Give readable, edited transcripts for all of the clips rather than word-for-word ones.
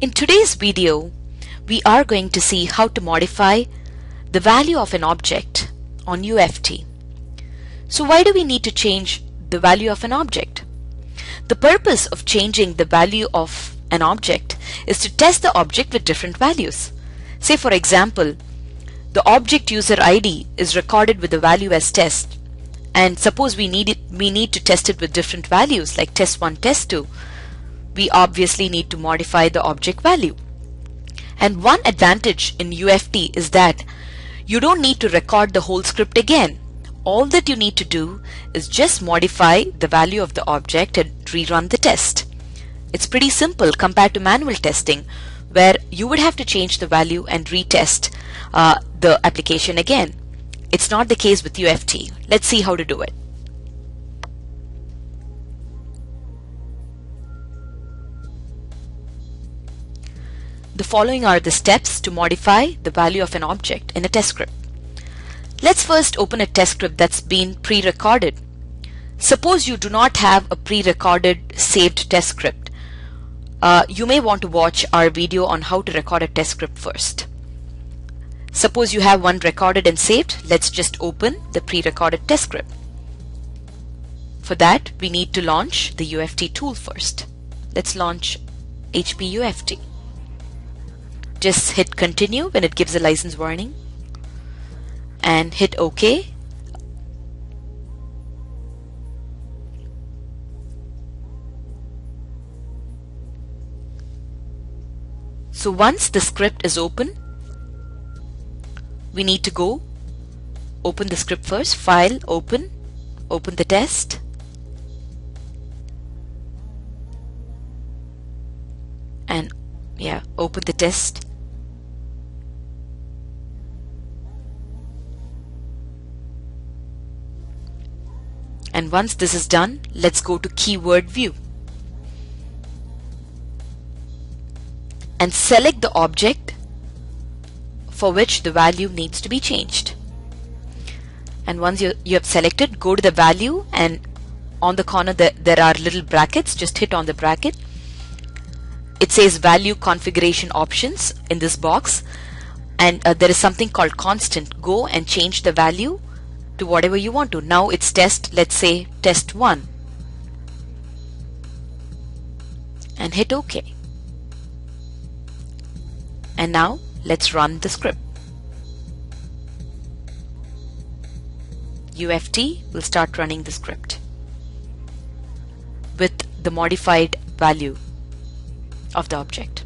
In today's video, we are going to see how to modify the value of an object on UFT. So why do we need to change the value of an object? The purpose of changing the value of an object is to test the object with different values. Say for example, the object user ID is recorded with the value as test, and suppose we need to test it with different values like test 1, test 2. We obviously need to modify the object value. And one advantage in UFT is that you don't need to record the whole script again. All that you need to do is just modify the value of the object and rerun the test. It's pretty simple compared to manual testing, where you would have to change the value and retest the application again. It's not the case with UFT. Let's see how to do it. The following are the steps to modify the value of an object in a test script. Let's first open a test script that's been pre-recorded. Suppose you do not have a pre-recorded saved test script. You may want to watch our video on how to record a test script first. Suppose you have one recorded and saved. Let's just open the pre-recorded test script. For that, we need to launch the UFT tool first. Let's launch HPUFT. Just hit continue when it gives a license warning and hit OK. So once the script is open, we need to go open the script first, file, open the test. And yeah, open the test. And once this is done, let's go to Keyword View and select the object for which the value needs to be changed. And once you have selected, go to the value, and on the corner there are little brackets. Just hit on the bracket. It says Value Configuration Options in this box, and there is something called constant. Go and change the value to whatever you want to. Now it's test, let's say test 1, and hit OK. And now let's run the script. UFT will start running the script with the modified value of the object.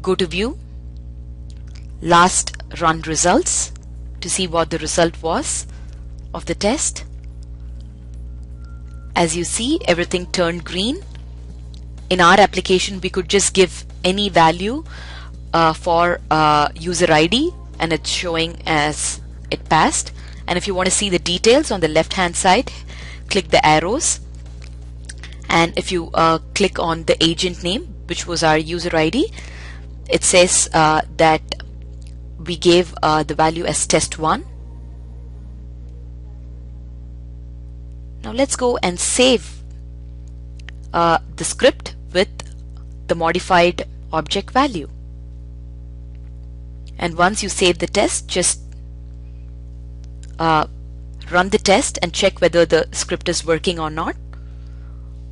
Go to View, last run results to see what the result was of the test. As you see, everything turned green. In our application, we could just give any value for user ID, and it's showing as it passed. And if you want to see the details, on the left hand side, click the arrows, and if you click on the agent name, which was our user ID, it says that we gave the value as test 1. Now let's go and save the script with the modified object value. And once you save the test, just run the test and check whether the script is working or not.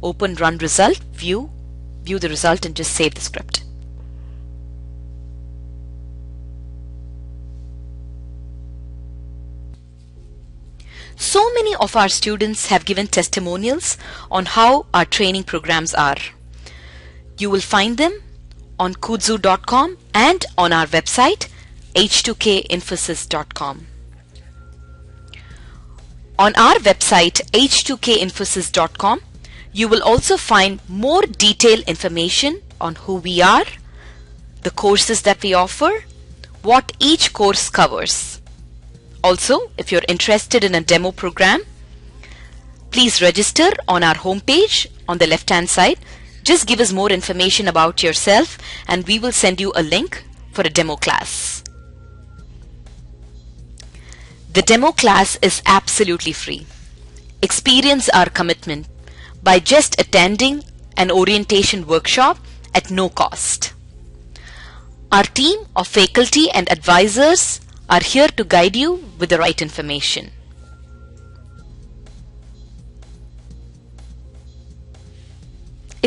Open run result, view the result, and just save the script. So many of our students have given testimonials on how our training programs are. You will find them on kudzu.com and on our website h2kinfosys.com. On our website h2kinfosys.com, you will also find more detailed information on who we are, the courses that we offer, what each course covers. Also, if you're interested in a demo program, please register on our homepage on the left-hand side. Just give us more information about yourself and we will send you a link for a demo class. The demo class is absolutely free. experience our commitment by just attending an orientation workshop at no cost. Our team of faculty and advisors are here to guide you with the right information.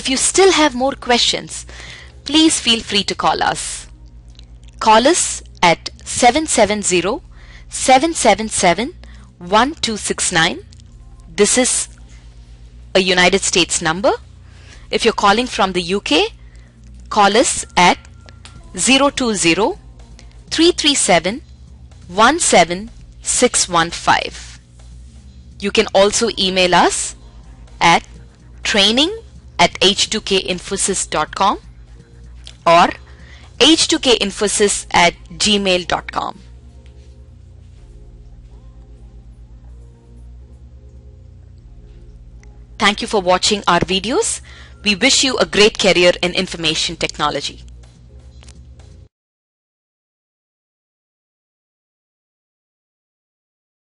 If you still have more questions, please feel free to call us. Call us at 770-777-1269. This is a United States number. If you're calling from the UK, call us at 020-337-17615. You can also email us at training@h2kinfosys.com or h2kinfosys@gmail.com. Thank you for watching our videos. We wish you a great career in information technology.